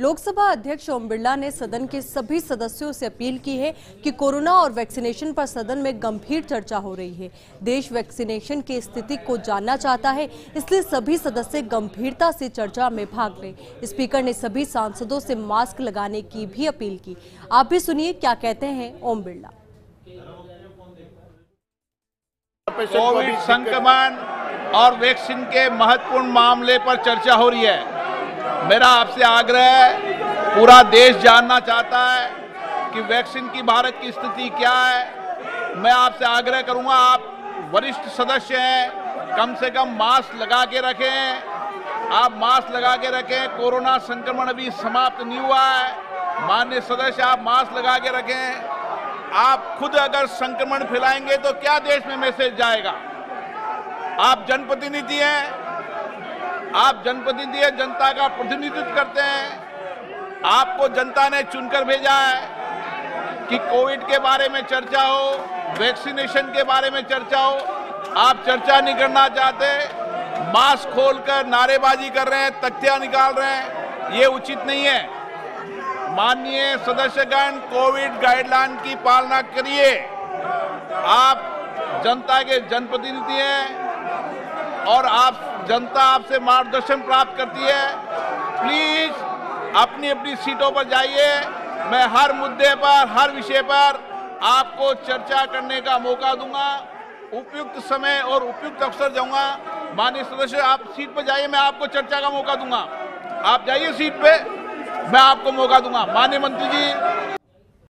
लोकसभा अध्यक्ष ओम बिरला ने सदन के सभी सदस्यों से अपील की है कि कोरोना और वैक्सीनेशन पर सदन में गंभीर चर्चा हो रही है। देश वैक्सीनेशन की स्थिति को जानना चाहता है, इसलिए सभी सदस्य गंभीरता से चर्चा में भाग लें। स्पीकर ने सभी सांसदों से मास्क लगाने की भी अपील की। आप भी सुनिए क्या कहते हैं ओम बिरला। कोविड संक्रमण और वैक्सीन के महत्वपूर्ण मामले पर चर्चा हो रही है। मेरा आपसे आग्रह है, पूरा देश जानना चाहता है कि वैक्सीन की भारत की स्थिति क्या है। मैं आपसे आग्रह करूंगा, आप वरिष्ठ सदस्य हैं, कम से कम मास्क लगा के रखें। आप मास्क लगा के रखें। कोरोना संक्रमण अभी समाप्त नहीं हुआ है। माननीय सदस्य, आप मास्क लगा के रखें। आप खुद अगर संक्रमण फैलाएंगे तो क्या देश में मैसेज जाएगा? आप जनप्रतिनिधि हैं, आप जनप्रतिनिधि है, जनता का प्रतिनिधित्व करते हैं। आपको जनता ने चुनकर भेजा है कि कोविड के बारे में चर्चा हो, वैक्सीनेशन के बारे में चर्चा हो। आप चर्चा नहीं करना चाहते, मास्क खोलकर नारेबाजी कर रहे हैं, तख्तियां निकाल रहे हैं, ये उचित नहीं है। माननीय सदस्यगण, कोविड गाइडलाइन की पालना करिए। आप जनता के जनप्रतिनिधि हैं और आप जनता आपसे मार्गदर्शन प्राप्त करती है। प्लीज अपनी अपनी सीटों पर जाइए। मैं हर मुद्दे पर, हर विषय पर आपको चर्चा करने का मौका दूंगा। उपयुक्त समय और उपयुक्त अवसर जाऊंगा। माननीय सदस्य, आप सीट पर जाइए, मैं आपको चर्चा का मौका दूंगा। आप जाइए सीट पे, मैं आपको मौका दूंगा। माननीय मंत्री जी,